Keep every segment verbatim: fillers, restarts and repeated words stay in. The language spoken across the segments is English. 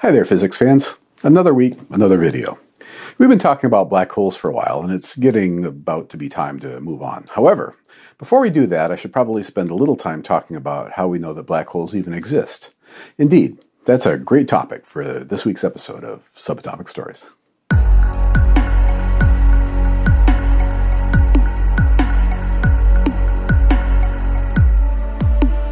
Hi there, physics fans. Another week, another video. We've been talking about black holes for a while, and it's getting about to be time to move on. However, before we do that, I should probably spend a little time talking about how we know that black holes even exist. Indeed, that's a great topic for this week's episode of Subatomic Stories.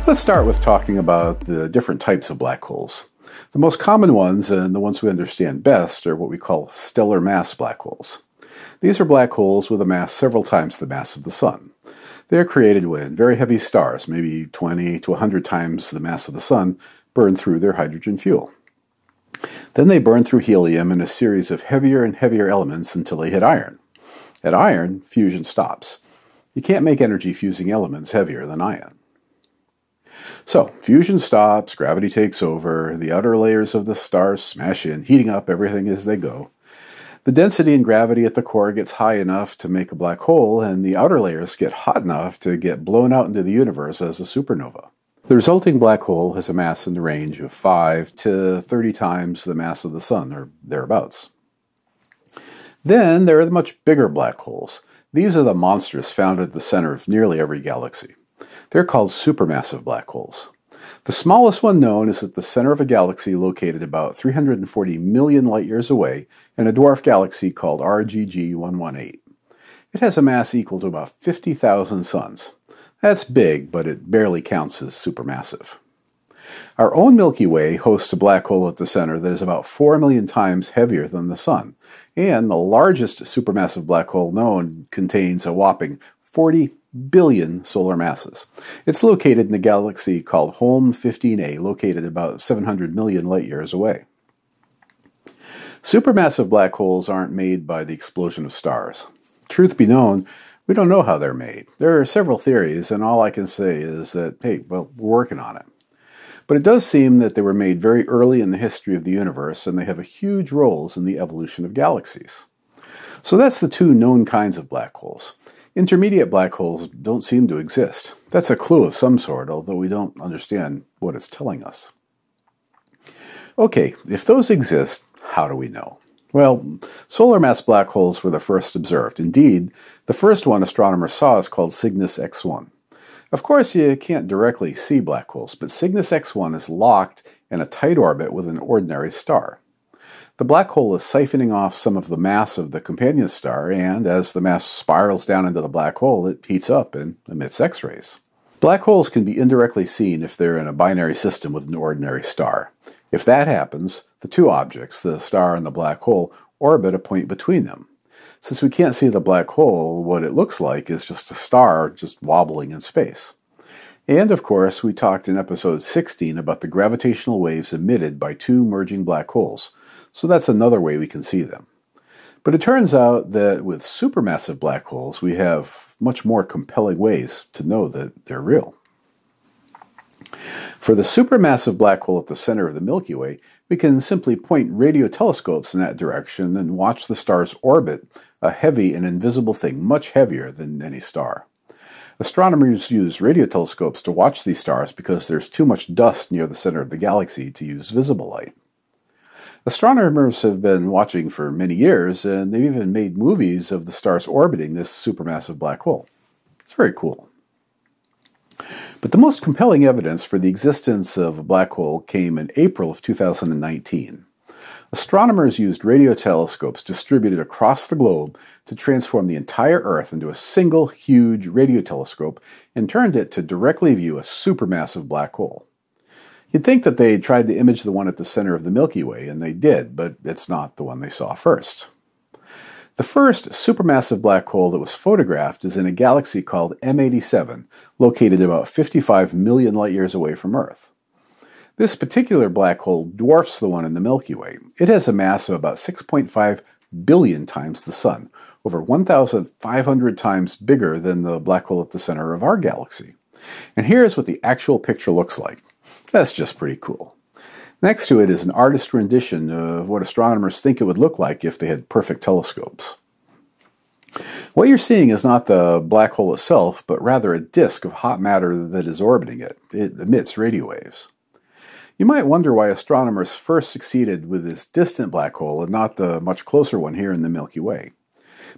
Let's start with talking about the different types of black holes. The most common ones, and the ones we understand best, are what we call stellar mass black holes. These are black holes with a mass several times the mass of the Sun. They are created when very heavy stars, maybe twenty to one hundred times the mass of the Sun, burn through their hydrogen fuel. Then they burn through helium in a series of heavier and heavier elements until they hit iron. At iron, fusion stops. You can't make energy fusing elements heavier than iron. So, fusion stops, gravity takes over, the outer layers of the stars smash in, heating up everything as they go. The density and gravity at the core gets high enough to make a black hole, and the outer layers get hot enough to get blown out into the universe as a supernova. The resulting black hole has a mass in the range of five to thirty times the mass of the Sun, or thereabouts. Then there are the much bigger black holes. These are the monsters found at the center of nearly every galaxy. They're called supermassive black holes. The smallest one known is at the center of a galaxy located about three hundred forty million light-years away in a dwarf galaxy called R G G one eighteen. It has a mass equal to about fifty thousand suns. That's big, but it barely counts as supermassive. Our own Milky Way hosts a black hole at the center that is about four million times heavier than the Sun, and the largest supermassive black hole known contains a whopping forty billion solar masses. It's located in a galaxy called Holm fifteen A, located about seven hundred million light-years away. Supermassive black holes aren't made by the explosion of stars. Truth be known, we don't know how they're made. There are several theories, and all I can say is that, hey, well, we're working on it. But it does seem that they were made very early in the history of the universe, and they have huge roles in the evolution of galaxies. So that's the two known kinds of black holes. Intermediate black holes don't seem to exist. That's a clue of some sort, although we don't understand what it's telling us. Okay, if those exist, how do we know? Well, solar mass black holes were the first observed. Indeed, the first one astronomers saw is called Cygnus X one. Of course, you can't directly see black holes, but Cygnus X one is locked in a tight orbit with an ordinary star. The black hole is siphoning off some of the mass of the companion star, and as the mass spirals down into the black hole, it heats up and emits X-rays. Black holes can be indirectly seen if they're in a binary system with an ordinary star. If that happens, the two objects, the star and the black hole, orbit a point between them. Since we can't see the black hole, what it looks like is just a star just wobbling in space. And, of course, we talked in episode sixteen about the gravitational waves emitted by two merging black holes. So that's another way we can see them. But it turns out that with supermassive black holes, we have much more compelling ways to know that they're real. For the supermassive black hole at the center of the Milky Way, we can simply point radio telescopes in that direction and watch the stars orbit a heavy and invisible thing much heavier than any star. Astronomers use radio telescopes to watch these stars because there's too much dust near the center of the galaxy to use visible light. Astronomers have been watching for many years, and they've even made movies of the stars orbiting this supermassive black hole. It's very cool. But the most compelling evidence for the existence of a black hole came in April of two thousand nineteen. Astronomers used radio telescopes distributed across the globe to transform the entire Earth into a single huge radio telescope and turned it to directly view a supermassive black hole. You'd think that they tried to image the one at the center of the Milky Way, and they did, but it's not the one they saw first. The first supermassive black hole that was photographed is in a galaxy called M eighty-seven, located about fifty-five million light-years away from Earth. This particular black hole dwarfs the one in the Milky Way. It has a mass of about six point five billion times the Sun, over one thousand five hundred times bigger than the black hole at the center of our galaxy. And here's what the actual picture looks like. That's just pretty cool. Next to it is an artist's rendition of what astronomers think it would look like if they had perfect telescopes. What you're seeing is not the black hole itself, but rather a disk of hot matter that is orbiting it. It emits radio waves. You might wonder why astronomers first succeeded with this distant black hole and not the much closer one here in the Milky Way.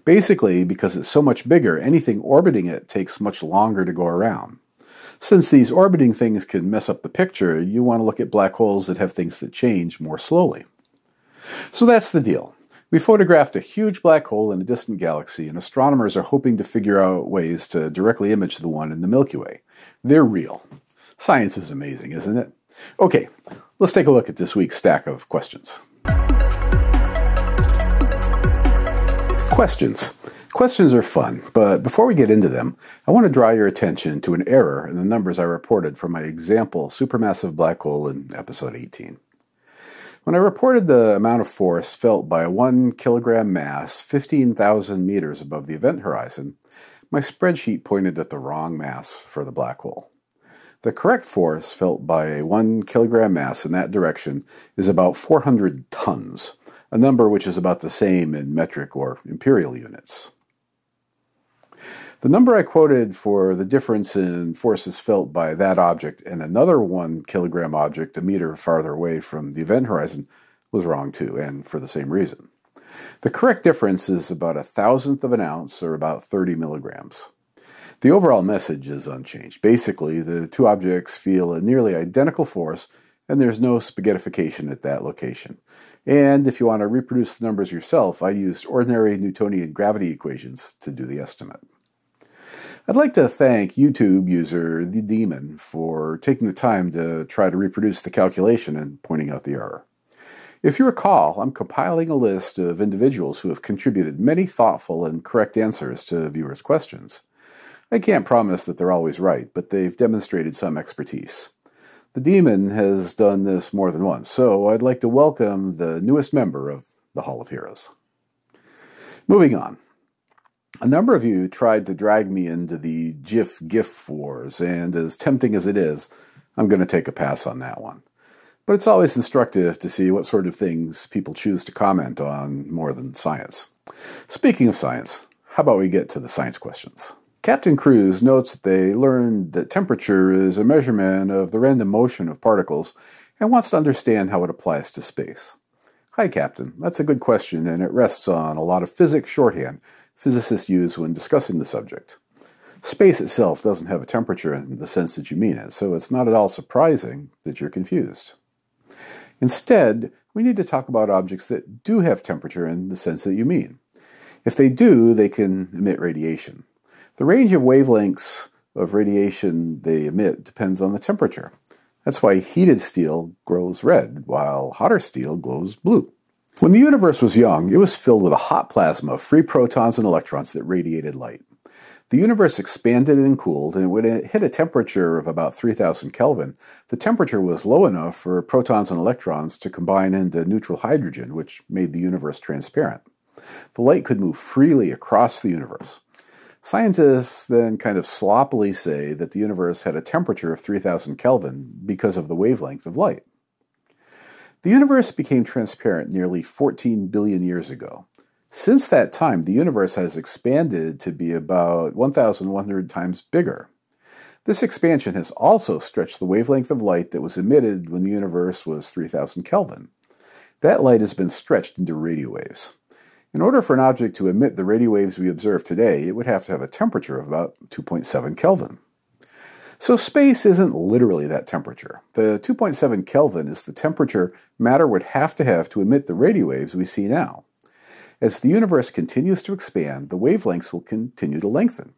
Basically, because it's so much bigger, anything orbiting it takes much longer to go around. Since these orbiting things can mess up the picture, you want to look at black holes that have things that change more slowly. So that's the deal. We photographed a huge black hole in a distant galaxy, and astronomers are hoping to figure out ways to directly image the one in the Milky Way. They're real. Science is amazing, isn't it? Okay, let's take a look at this week's stack of questions. Questions. Questions are fun, but before we get into them, I want to draw your attention to an error in the numbers I reported for my example supermassive black hole in episode eighteen. When I reported the amount of force felt by a one kilogram mass fifteen thousand meters above the event horizon, my spreadsheet pointed at the wrong mass for the black hole. The correct force felt by a one kilogram mass in that direction is about four hundred tons, a number which is about the same in metric or imperial units. The number I quoted for the difference in forces felt by that object and another one kilogram object a meter farther away from the event horizon was wrong too, and for the same reason. The correct difference is about a thousandth of an ounce, or about thirty milligrams. The overall message is unchanged. Basically, the two objects feel a nearly identical force, and there's no spaghettification at that location. And if you want to reproduce the numbers yourself, I used ordinary Newtonian gravity equations to do the estimate. I'd like to thank YouTube user The Demon for taking the time to try to reproduce the calculation and pointing out the error. If you recall, I'm compiling a list of individuals who have contributed many thoughtful and correct answers to viewers' questions. I can't promise that they're always right, but they've demonstrated some expertise. The Demon has done this more than once, so I'd like to welcome the newest member of the Hall of Heroes. Moving on. A number of you tried to drag me into the GIF-GIF wars, and as tempting as it is, I'm going to take a pass on that one. But it's always instructive to see what sort of things people choose to comment on more than science. Speaking of science, how about we get to the science questions? Captain Cruz notes that they learned that temperature is a measurement of the random motion of particles and wants to understand how it applies to space. Hi, Captain. That's a good question, and it rests on a lot of physics shorthand physicists use when discussing the subject. Space itself doesn't have a temperature in the sense that you mean it, so it's not at all surprising that you're confused. Instead, we need to talk about objects that do have temperature in the sense that you mean. If they do, they can emit radiation. The range of wavelengths of radiation they emit depends on the temperature. That's why heated steel glows red, while hotter steel glows blue. When the universe was young, it was filled with a hot plasma of free protons and electrons that radiated light. The universe expanded and cooled, and when it hit a temperature of about three thousand Kelvin, the temperature was low enough for protons and electrons to combine into neutral hydrogen, which made the universe transparent. The light could move freely across the universe. Scientists then kind of sloppily say that the universe had a temperature of three thousand Kelvin because of the wavelength of light. The universe became transparent nearly fourteen billion years ago. Since that time, the universe has expanded to be about one thousand one hundred times bigger. This expansion has also stretched the wavelength of light that was emitted when the universe was three thousand Kelvin. That light has been stretched into radio waves. In order for an object to emit the radio waves we observe today, it would have to have a temperature of about two point seven Kelvin. So space isn't literally that temperature. The two point seven Kelvin is the temperature matter would have to have to emit the radio waves we see now. As the universe continues to expand, the wavelengths will continue to lengthen.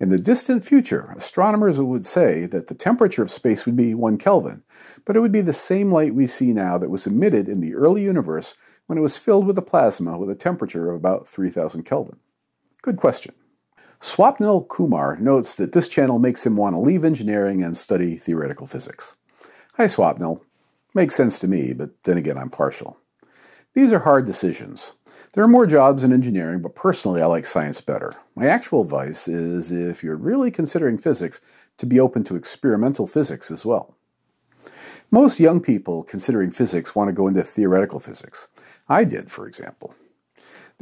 In the distant future, astronomers would say that the temperature of space would be one Kelvin, but it would be the same light we see now that was emitted in the early universe when it was filled with a plasma with a temperature of about three thousand Kelvin. Good question. Swapnil Kumar notes that this channel makes him want to leave engineering and study theoretical physics. Hi, Swapnil. Makes sense to me, but then again, I'm partial. These are hard decisions. There are more jobs in engineering, but personally, I like science better. My actual advice is, if you're really considering physics, to be open to experimental physics as well. Most young people considering physics want to go into theoretical physics. I did, for example.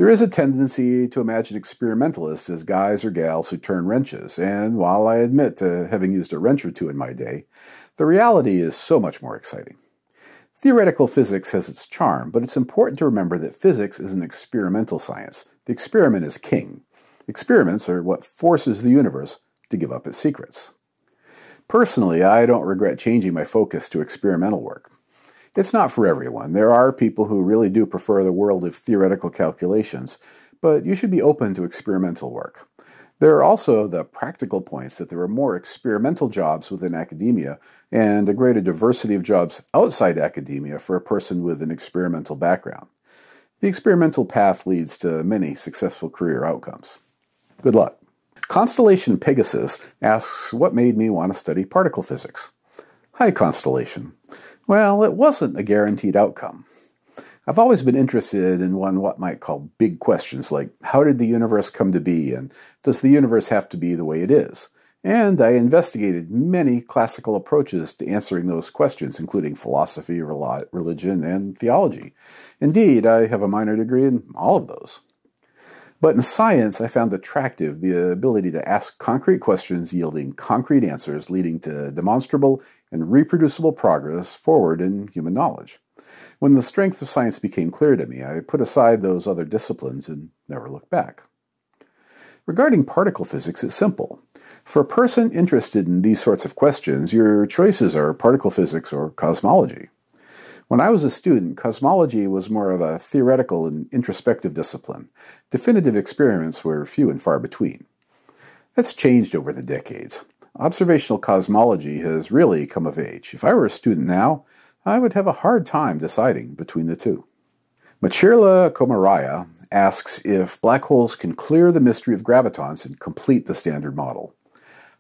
There is a tendency to imagine experimentalists as guys or gals who turn wrenches, and while I admit to having used a wrench or two in my day, the reality is so much more exciting. Theoretical physics has its charm, but it's important to remember that physics is an experimental science. The experiment is king. Experiments are what forces the universe to give up its secrets. Personally, I don't regret changing my focus to experimental work. It's not for everyone. There are people who really do prefer the world of theoretical calculations, but you should be open to experimental work. There are also the practical points that there are more experimental jobs within academia and a greater diversity of jobs outside academia for a person with an experimental background. The experimental path leads to many successful career outcomes. Good luck. Constellation Pegasus asks what made me want to study particle physics. Hi, Constellation. Well, it wasn't a guaranteed outcome. I've always been interested in one what might call big questions like, how did the universe come to be, and does the universe have to be the way it is? And I investigated many classical approaches to answering those questions, including philosophy, religion, and theology. Indeed, I have a minor degree in all of those. But in science, I found attractive the ability to ask concrete questions yielding concrete answers leading to demonstrable and reproducible progress forward in human knowledge. When the strength of science became clear to me, I put aside those other disciplines and never looked back. Regarding particle physics, it's simple. For a person interested in these sorts of questions, your choices are particle physics or cosmology. When I was a student, cosmology was more of a theoretical and introspective discipline. Definitive experiments were few and far between. That's changed over the decades. Observational cosmology has really come of age. If I were a student now, I would have a hard time deciding between the two. Machirla Komaraya asks if black holes can clear the mystery of gravitons and complete the standard model.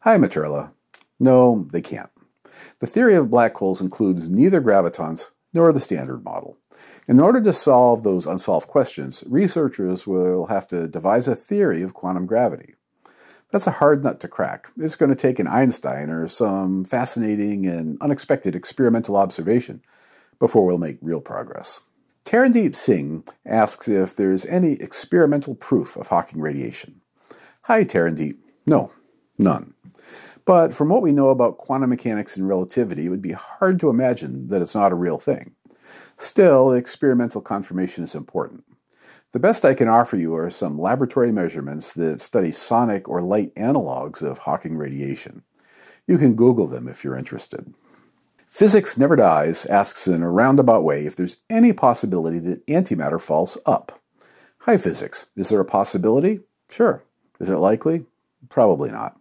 Hi, Machirla. No, they can't. The theory of black holes includes neither gravitons nor the standard model. In order to solve those unsolved questions, researchers will have to devise a theory of quantum gravity. That's a hard nut to crack. It's going to take an Einstein or some fascinating and unexpected experimental observation before we'll make real progress. Tarandeep Singh asks if there's any experimental proof of Hawking radiation. Hi, Tarandeep. No, none. But from what we know about quantum mechanics and relativity, it would be hard to imagine that it's not a real thing. Still, experimental confirmation is important. The best I can offer you are some laboratory measurements that study sonic or light analogs of Hawking radiation. You can Google them if you're interested. Physics Never Dies asks in a roundabout way if there's any possibility that antimatter falls up. Hi, Physics. Is there a possibility? Sure. Is it likely? Probably not.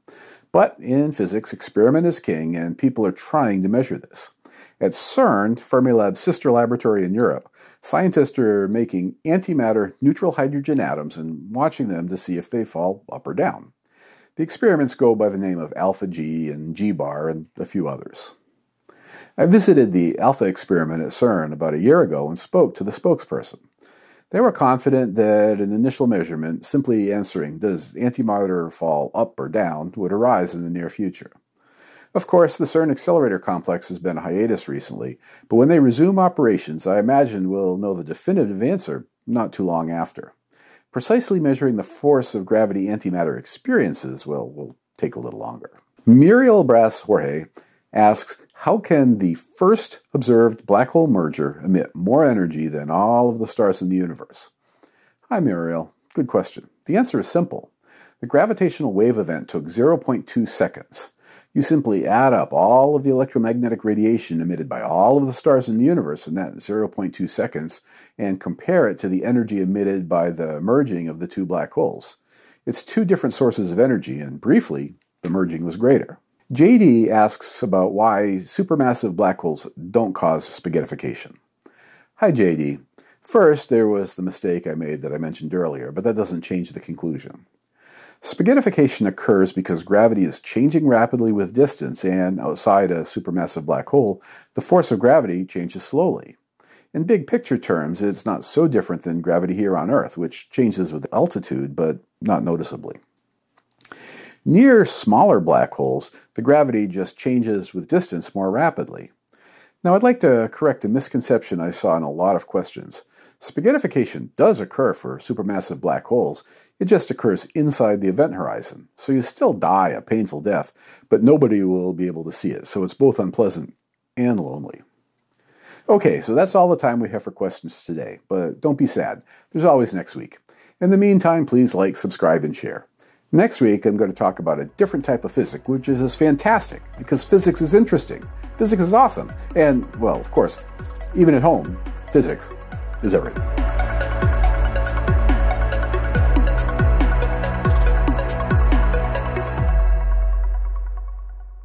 But in physics, experiment is king, and people are trying to measure this. At CERN, Fermilab's sister laboratory in Europe, scientists are making antimatter neutral hydrogen atoms and watching them to see if they fall up or down. The experiments go by the name of Alpha G and G-bar and a few others. I visited the Alpha experiment at CERN about a year ago and spoke to the spokesperson. They were confident that an initial measurement, simply answering, does antimatter fall up or down, would arise in the near future. Of course, the CERN Accelerator Complex has been on hiatus recently, but when they resume operations, I imagine we'll know the definitive answer not too long after. Precisely measuring the force of gravity antimatter experiences will, will take a little longer. Muriel Brass, Jorge asks, how can the first observed black hole merger emit more energy than all of the stars in the universe? Hi, Muriel. Good question. The answer is simple. The gravitational wave event took zero point two seconds. You simply add up all of the electromagnetic radiation emitted by all of the stars in the universe in that zero point two seconds and compare it to the energy emitted by the merging of the two black holes. It's two different sources of energy, and briefly, the merging was greater. J D asks about why supermassive black holes don't cause spaghettification. Hi, J D. First, there was the mistake I made that I mentioned earlier, but that doesn't change the conclusion. Spaghettification occurs because gravity is changing rapidly with distance, and outside a supermassive black hole, the force of gravity changes slowly. In big picture terms, it's not so different than gravity here on Earth, which changes with altitude, but not noticeably. Near smaller black holes, the gravity just changes with distance more rapidly. Now, I'd like to correct a misconception I saw in a lot of questions. Spaghettification does occur for supermassive black holes, it just occurs inside the event horizon, so you still die a painful death, but nobody will be able to see it, so it's both unpleasant and lonely. Okay, so that's all the time we have for questions today, but don't be sad, there's always next week. In the meantime, please like, subscribe, and share. Next week, I'm going to talk about a different type of physics, which is fantastic, because physics is interesting, physics is awesome, and, well, of course, even at home, physics is everything.